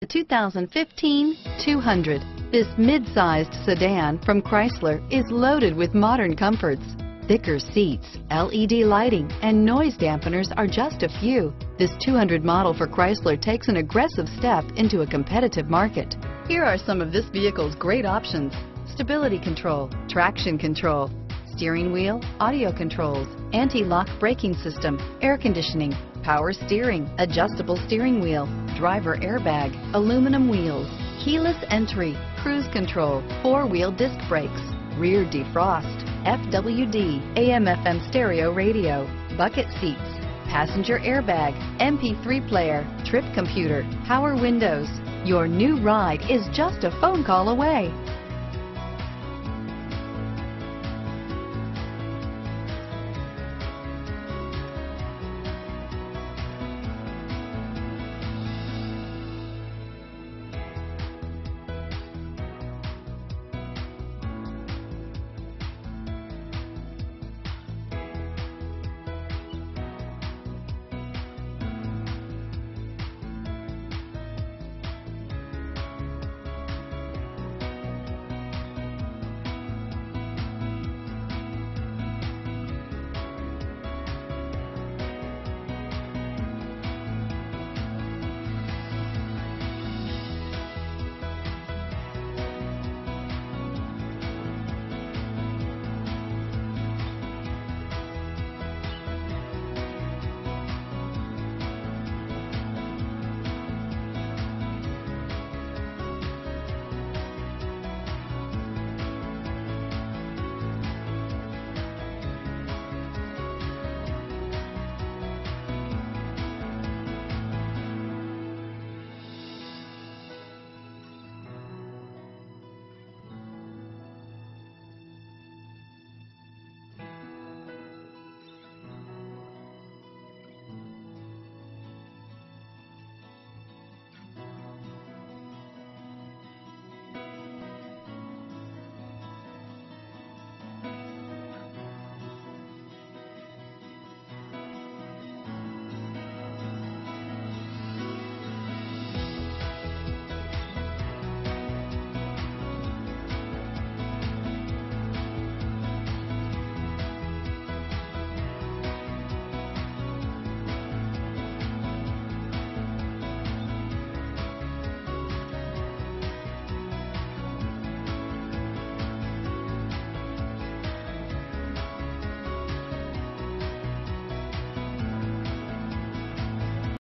The 2015 200. This mid-sized sedan from Chrysler is loaded with modern comforts. Thicker seats, LED lighting, and noise dampeners are just a few. This 200 model for Chrysler takes an aggressive step into a competitive market. Here are some of this vehicle's great options: stability control, traction control, steering wheel audio controls, anti-lock braking system, air conditioning, power steering, adjustable steering wheel, driver airbag, aluminum wheels, keyless entry, cruise control, four-wheel disc brakes, rear defrost, FWD, AM/FM stereo radio, bucket seats, passenger airbag, MP3 player, trip computer, power windows. Your new ride is just a phone call away.